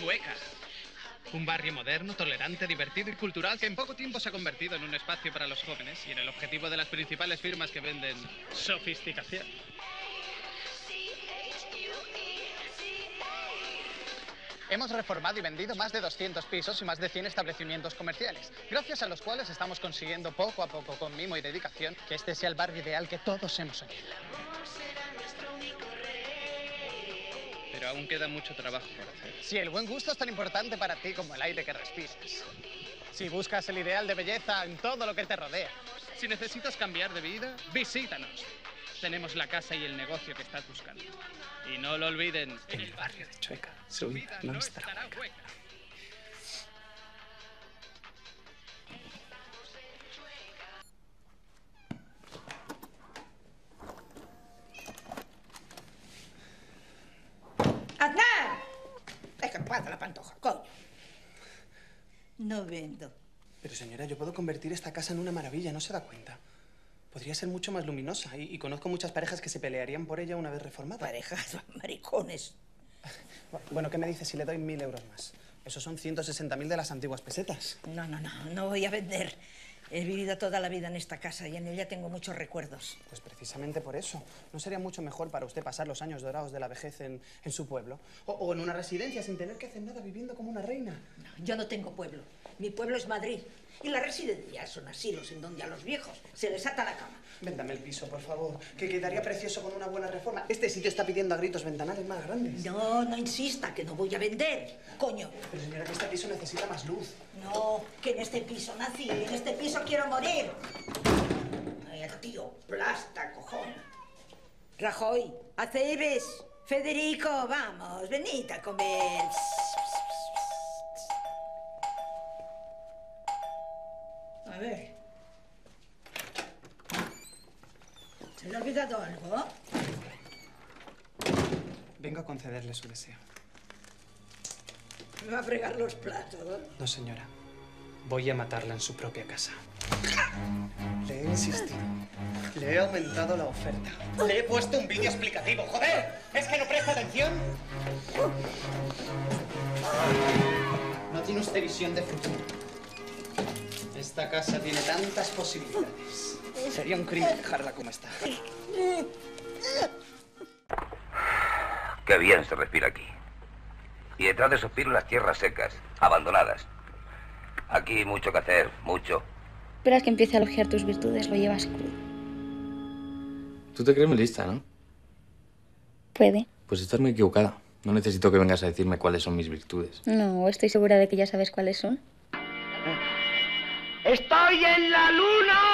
Chuecas. Un barrio moderno, tolerante, divertido y cultural que en poco tiempo se ha convertido en un espacio para los jóvenes y en el objetivo de las principales firmas que venden sofisticación. Hemos reformado y vendido más de 200 pisos y más de 100 establecimientos comerciales, gracias a los cuales estamos consiguiendo poco a poco, con mimo y dedicación, que este sea el barrio ideal que todos hemos soñado. Pero aún queda mucho trabajo por hacer. Si el buen gusto es tan importante para ti como el aire que respiras. Si buscas el ideal de belleza en todo lo que te rodea. Si necesitas cambiar de vida, visítanos. Tenemos la casa y el negocio que estás buscando. Y no lo olviden, en el barrio de Chueca, su vida no estará hueca. ¡Aznar! Es que pasa la pantoja, coño. No vendo. Pero señora, yo puedo convertir esta casa en una maravilla, ¿no se da cuenta? Podría ser mucho más luminosa y conozco muchas parejas que se pelearían por ella una vez reformada. ¿Parejas? Maricones. Bueno, ¿qué me dices si le doy 1000 euros más? Esos son 160.000 de las antiguas pesetas. No voy a vender. He vivido toda la vida en esta casa y en ella tengo muchos recuerdos. Pues precisamente por eso. ¿No sería mucho mejor para usted pasar los años dorados de la vejez en su pueblo? O en una residencia sin tener que hacer nada viviendo como una reina. No, yo no tengo pueblo. Mi pueblo es Madrid. Y las residencias son asilos en donde a los viejos se les ata la cama. Véndame el piso, por favor, que quedaría precioso con una buena reforma. Este sitio está pidiendo a gritos ventanales más grandes. No insista, que no voy a vender, coño. Pero señora, que este piso necesita más luz. No, que en este piso nací, en este piso quiero morir. El tío plasta, cojón. Rajoy, Aceves, Federico, vamos, venid a comer. A ver. ¿Se le ha olvidado algo? Vengo a concederle su deseo. ¿Me va a fregar los platos? No, señora. Voy a matarla en su propia casa. Le he insistido. Le he aumentado la oferta. Le he puesto un vídeo explicativo. ¡Joder! ¿Es que no presta atención? No tiene usted visión de futuro. Esta casa tiene tantas posibilidades. Sería un crimen dejarla como está. Qué bien se respira aquí. Y detrás de suspiro las tierras secas, abandonadas. Aquí hay mucho que hacer, mucho. Esperas que empiece a elogiar tus virtudes, lo llevas crudo. Tú te crees muy lista, ¿no? Puede. Pues estás muy equivocada. No necesito que vengas a decirme cuáles son mis virtudes. No, estoy segura de que ya sabes cuáles son. ¡Estoy en la luna!